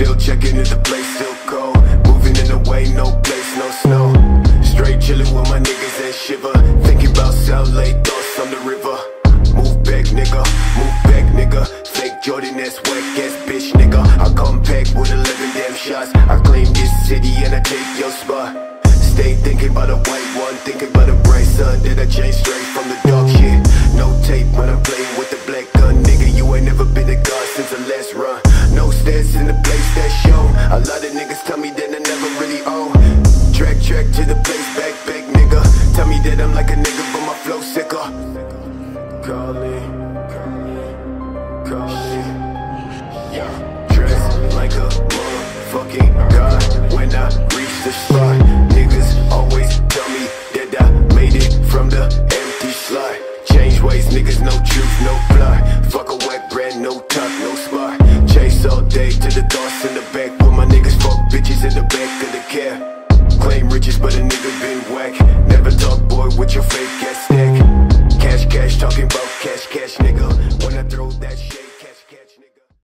Still checking if the place still cold. Moving in the way, no place, no snow. Straight chillin' with my niggas and shiver. Thinking about South Lake, thoughts on the river. Move back, nigga, move back, nigga. Fake Jordan, that's whack ass bitch, nigga. I come back with 11 damn shots. I claim this city and I take your spot. Stay thinking about a white one, thinking about a bright sun that I changed straight from the dark shit. No tape when I'm playing with the black gun, nigga. You ain't never been a god since the last run. No stats in the place that show. A lot of niggas tell me that I never really own. Track to the place, back, nigga. Tell me that I'm like a nigga, but my flow sicker. Carly, Carly, yeah. Dress like a motherfucking god when I reach the spot. Niggas always tell me that I made it from the empty slot. Change ways, niggas, no truth, no fly. Fuck a whack brand, no top, no spot. Chase all day to the thoughts in the back. Put my niggas fuck bitches in the back of the cab. Claim riches, but a nigga been whack. Never talk, boy, with your fake ass stack. Cash, talking about cash.